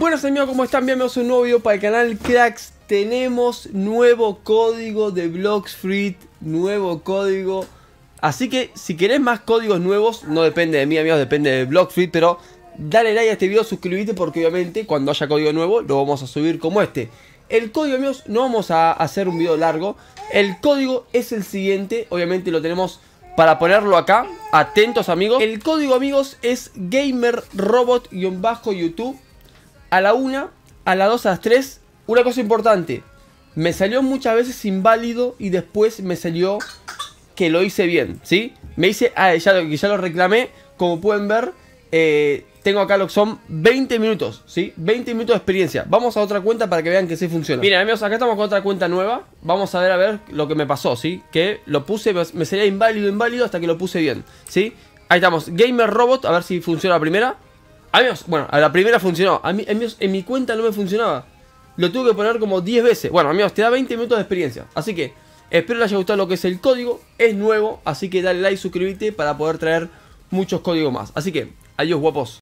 Buenos amigos, ¿cómo están? Bienvenidos a un nuevo video para el canal Cracks. Tenemos nuevo código de Blox Fruit, nuevo código. Así que si querés más códigos nuevos, no depende de mí amigos, depende de Blox Fruit, pero dale like a este video, suscríbete porque obviamente cuando haya código nuevo lo vamos a subir como este. El código amigos, no vamos a hacer un video largo, el código es el siguiente, obviamente lo tenemos para ponerlo acá, atentos amigos. El código amigos es GamerRobot-YouTube. A la 1, a la 2, a las 3. Una cosa importante, me salió muchas veces inválido y después me salió que lo hice bien, ¿sí? Me hice, ya lo reclamé, como pueden ver, tengo acá lo que son 20 minutos, ¿sí? 20 minutos de experiencia. Vamos a otra cuenta para que vean que sí funciona. Miren amigos, acá estamos con otra cuenta nueva. Vamos a ver lo que me pasó, ¿sí? Que lo puse, me salía inválido hasta que lo puse bien, ¿sí? Ahí estamos, GamerRobot, a ver si funciona la primera. Amigos, bueno, a la primera funcionó. A mí, amigos, en mi cuenta no me funcionaba. Lo tuve que poner como 10 veces. Bueno, amigos, te da 20 minutos de experiencia. Así que, espero les haya gustado lo que es el código. Es nuevo, así que dale like, suscríbete para poder traer muchos códigos más. Así que, adiós guapos.